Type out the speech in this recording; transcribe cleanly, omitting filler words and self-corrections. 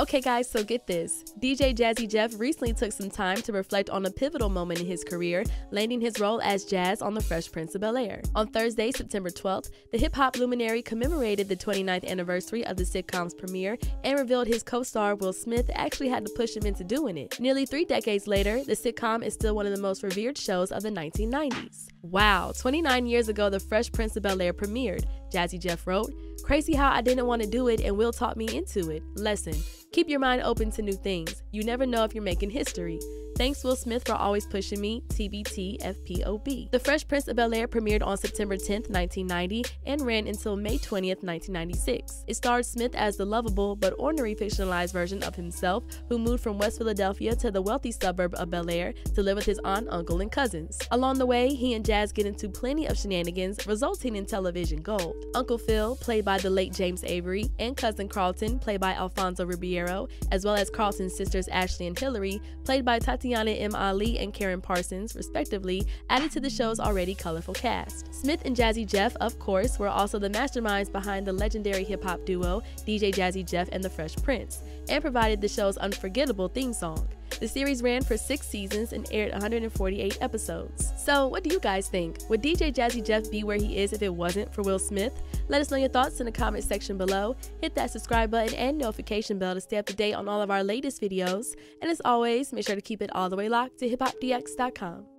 Okay guys, so get this. DJ Jazzy Jeff recently took some time to reflect on a pivotal moment in his career, landing his role as Jazz on The Fresh Prince of Bel-Air. On Thursday, September 12th, the hip-hop luminary commemorated the 29th anniversary of the sitcom's premiere and revealed his co-star Will Smith actually had to push him into doing it. Nearly 3 decades later, the sitcom is still one of the most revered shows of the 1990s. Wow, 29 years ago, The Fresh Prince of Bel-Air premiered. Jazzy Jeff wrote, "Crazy how I didn't want to do it and Will taught me into it. Lesson: keep your mind open to new things. You never know if you're making history. Thanks Will Smith for always pushing me, TBTFPOB. The Fresh Prince of Bel-Air premiered on September 10, 1990 and ran until May 20, 1996. It starred Smith as the lovable but ornery fictionalized version of himself who moved from West Philadelphia to the wealthy suburb of Bel-Air to live with his aunt, uncle, and cousins. Along the way, he and Jazz get into plenty of shenanigans, resulting in television gold. Uncle Phil, played by the late James Avery, and cousin Carlton, played by Alfonso Ribeiro, as well as Carlton's sisters Ashley and Hillary, played by Tatiana M. Ali and Karen Parsons, respectively, added to the show's already colorful cast. Smith and Jazzy Jeff, of course, were also the masterminds behind the legendary hip-hop duo DJ Jazzy Jeff and The Fresh Prince, and provided the show's unforgettable theme song. The series ran for 6 seasons and aired 148 episodes. So what do you guys think? Would DJ Jazzy Jeff be where he is if it wasn't for Will Smith? Let us know your thoughts in the comment section below. Hit that subscribe button and notification bell to stay up to date on all of our latest videos. And as always, make sure to keep it all the way locked to HipHopDX.com.